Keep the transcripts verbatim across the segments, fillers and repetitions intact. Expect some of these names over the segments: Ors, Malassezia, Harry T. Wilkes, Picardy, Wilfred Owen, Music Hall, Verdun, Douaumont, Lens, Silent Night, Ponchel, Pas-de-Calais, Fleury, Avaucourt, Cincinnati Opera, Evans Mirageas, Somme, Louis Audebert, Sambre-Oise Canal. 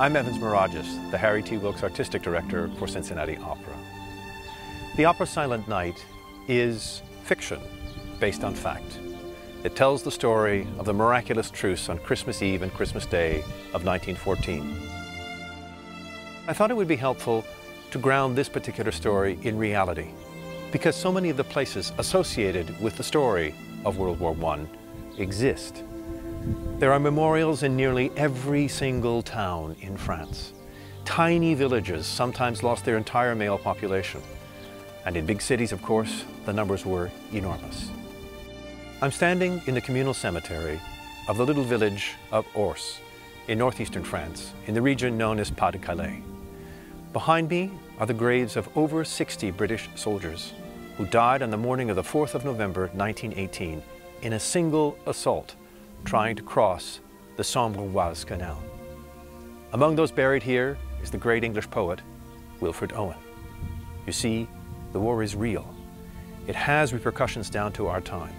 I'm Evans Mirageas, the Harry T. Wilkes Artistic Director for Cincinnati Opera. The opera Silent Night is fiction based on fact. It tells the story of the miraculous truce on Christmas Eve and Christmas Day of nineteen fourteen. I thought it would be helpful to ground this particular story in reality, because so many of the places associated with the story of World War One exist. There are memorials in nearly every single town in France. Tiny villages sometimes lost their entire male population. And in big cities, of course, the numbers were enormous. I'm standing in the communal cemetery of the little village of Ors in northeastern France, in the region known as Pas-de-Calais. Behind me are the graves of over sixty British soldiers who died on the morning of the fourth of November nineteen eighteen in a single assault trying to cross the Sambre-Oise Canal. Among those buried here is the great English poet, Wilfred Owen. You see, the war is real. It has repercussions down to our time.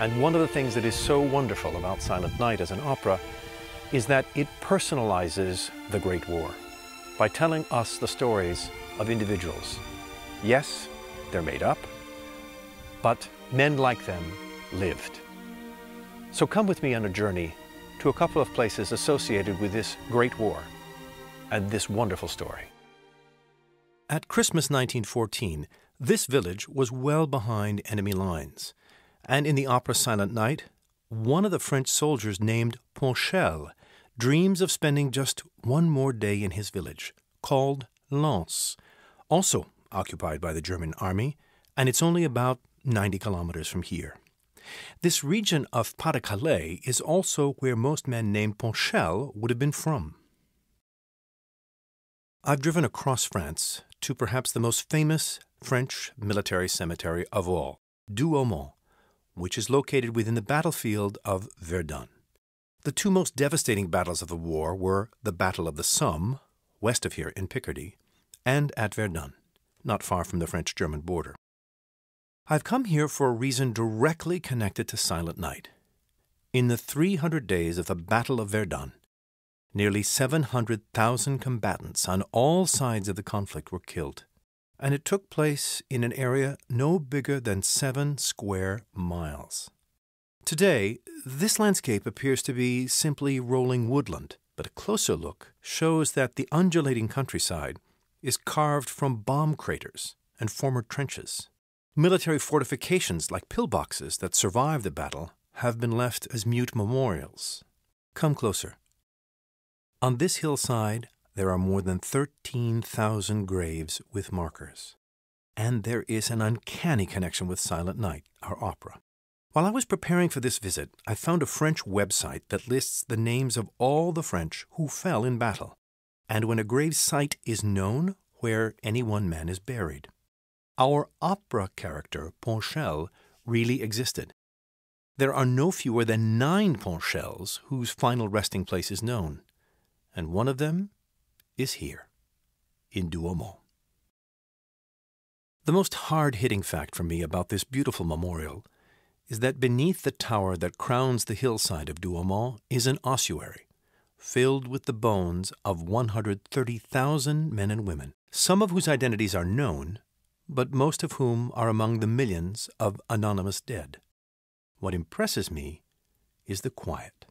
And one of the things that is so wonderful about Silent Night as an opera is that it personalizes the Great War by telling us the stories of individuals. Yes, they're made up, but men like them lived. So come with me on a journey to a couple of places associated with this great war and this wonderful story. At Christmas nineteen fourteen, this village was well behind enemy lines. And in the opera Silent Night, one of the French soldiers named Ponchel dreams of spending just one more day in his village, called Lens, also occupied by the German army, and it's only about ninety kilometers from here. This region of Pas-de-Calais is also where most men named Ponchel would have been from. I've driven across France to perhaps the most famous French military cemetery of all, Douaumont, which is located within the battlefield of Verdun. The two most devastating battles of the war were the Battle of the Somme, west of here in Picardy, and at Verdun, not far from the French-German border. I've come here for a reason directly connected to Silent Night. In the three hundred days of the Battle of Verdun, nearly seven hundred thousand combatants on all sides of the conflict were killed, and it took place in an area no bigger than seven square miles. Today, this landscape appears to be simply rolling woodland, but a closer look shows that the undulating countryside is carved from bomb craters and former trenches. Military fortifications like pillboxes that survived the battle have been left as mute memorials. Come closer. On this hillside, there are more than thirteen thousand graves with markers. And there is an uncanny connection with Silent Night, our opera. While I was preparing for this visit, I found a French website that lists the names of all the French who fell in battle, and when a grave site is known, where any one man is buried. Our opera character, Ponchel, really existed. There are no fewer than nine Ponchels whose final resting place is known, and one of them is here, in Douaumont. The most hard-hitting fact for me about this beautiful memorial is that beneath the tower that crowns the hillside of Douaumont is an ossuary filled with the bones of one hundred thirty thousand men and women, some of whose identities are known, but most of whom are among the millions of anonymous dead. What impresses me is the quiet.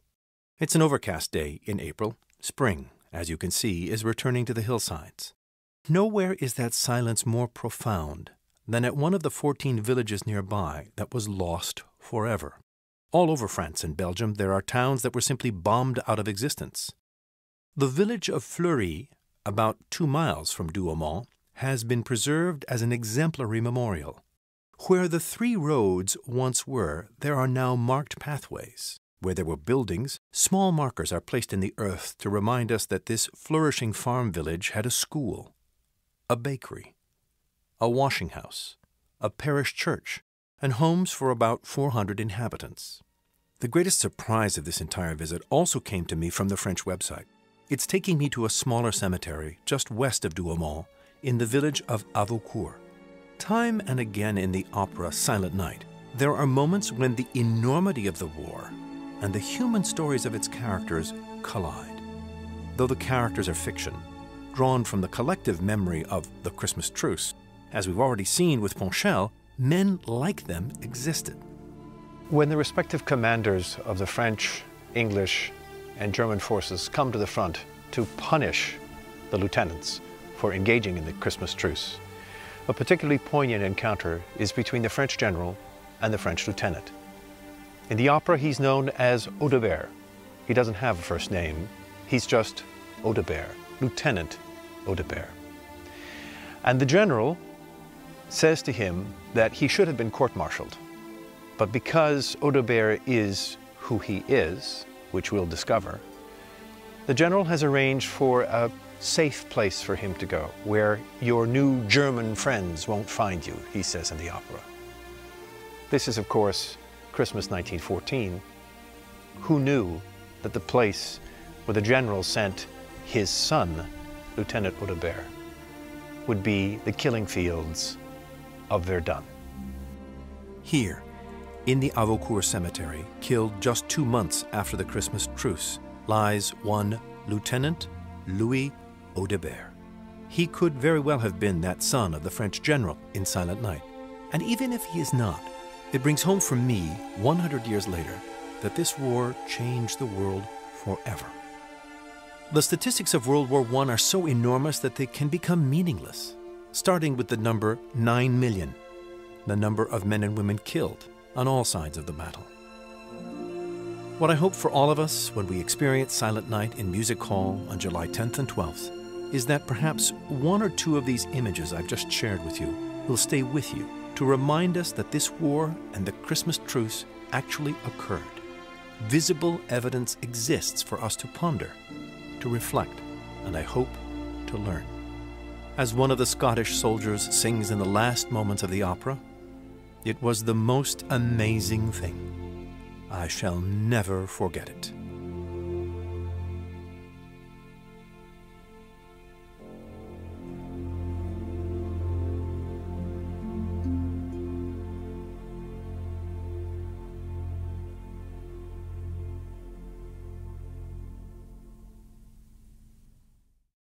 It's an overcast day in April. Spring, as you can see, is returning to the hillsides. Nowhere is that silence more profound than at one of the fourteen villages nearby that was lost forever. All over France and Belgium, there are towns that were simply bombed out of existence. The village of Fleury, about two miles from Douaumont, has been preserved as an exemplary memorial. Where the three roads once were, there are now marked pathways. Where there were buildings, small markers are placed in the earth to remind us that this flourishing farm village had a school, a bakery, a washing house, a parish church, and homes for about four hundred inhabitants. The greatest surprise of this entire visit also came to me from the French website. It's taking me to a smaller cemetery just west of Douaumont, in the village of Avaucourt. Time and again in the opera Silent Night, there are moments when the enormity of the war and the human stories of its characters collide. though the characters are fiction, drawn from the collective memory of The Christmas Truce. As we've already seen with Ponchel, men like them existed. When the respective commanders of the French, English, and German forces come to the front to punish the lieutenants for engaging in the Christmas Truce, a particularly poignant encounter is between the French general and the French lieutenant. In the opera, he's known as Audebert. He doesn't have a first name. He's just Audebert, Lieutenant Audebert. And the general says to him that he should have been court-martialed. But because Audebert is who he is, which we'll discover, the general has arranged for a safe place for him to go, where your new German friends won't find you, he says in the opera. This is, of course, Christmas nineteen fourteen. Who knew that the place where the general sent his son, Lieutenant Audebert, would be the killing fields of Verdun? Here, in the Avaucourt cemetery, killed just two months after the Christmas truce, lies one Lieutenant Louis Audebert. He could very well have been that son of the French general in Silent Night. And even if he is not, it brings home for me, one hundred years later, that this war changed the world forever. The statistics of World War One are so enormous that they can become meaningless, starting with the number nine million, the number of men and women killed on all sides of the battle. What I hope for all of us when we experience Silent Night in Music Hall on July tenth and twelfth is that perhaps one or two of these images I've just shared with you will stay with you to remind us that this war and the Christmas truce actually occurred. Visible evidence exists for us to ponder, to reflect, and I hope to learn. As one of the Scottish soldiers sings in the last moments of the opera, "It was the most amazing thing. I shall never forget it."